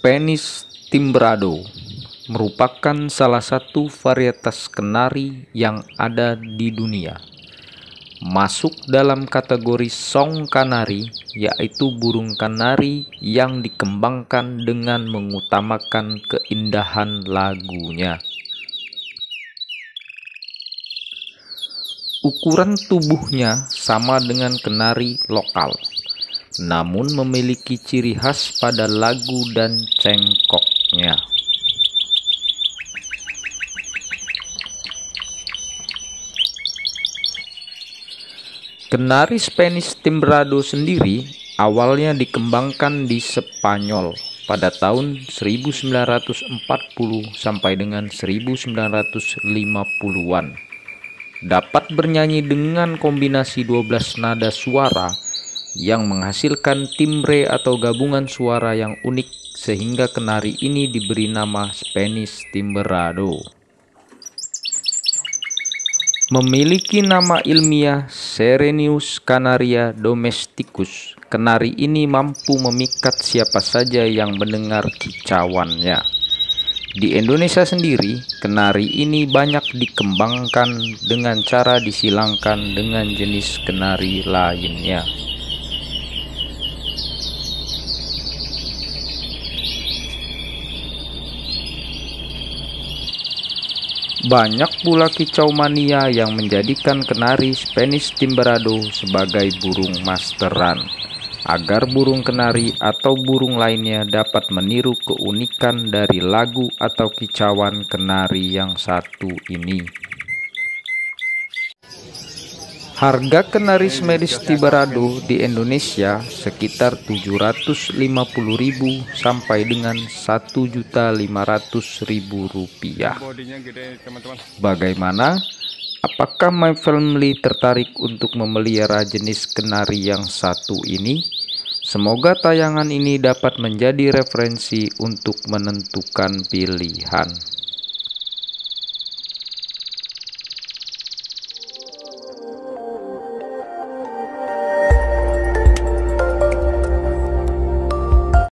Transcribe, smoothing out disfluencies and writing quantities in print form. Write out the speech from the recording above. Spanish Timbrado merupakan salah satu varietas kenari yang ada di dunia. Masuk dalam kategori song canary, yaitu burung kanari yang dikembangkan dengan mengutamakan keindahan lagunya. Ukuran tubuhnya sama dengan kenari lokal, namun memiliki ciri khas pada lagu dan cengkoknya. Kenari Spanish Timbrado sendiri awalnya dikembangkan di Spanyol pada tahun 1940 sampai dengan 1950-an. Dapat bernyanyi dengan kombinasi 12 nada suara yang menghasilkan timbre atau gabungan suara yang unik, sehingga kenari ini diberi nama Spanish Timbrado. Memiliki nama ilmiah Serinus Canaria domesticus, kenari ini mampu memikat siapa saja yang mendengar kicauannya. Di Indonesia sendiri, kenari ini banyak dikembangkan dengan cara disilangkan dengan jenis kenari lainnya. Banyak pula kicau mania yang menjadikan kenari Spanish Timbrado sebagai burung masteran, agar burung kenari atau burung lainnya dapat meniru keunikan dari lagu atau kicauan kenari yang satu ini. Harga kenari Spanish Timbrado di Indonesia sekitar 750.000 sampai dengan 1.500.000 rupiah. Bagaimana? Apakah my family tertarik untuk memelihara jenis kenari yang satu ini? Semoga tayangan ini dapat menjadi referensi untuk menentukan pilihan.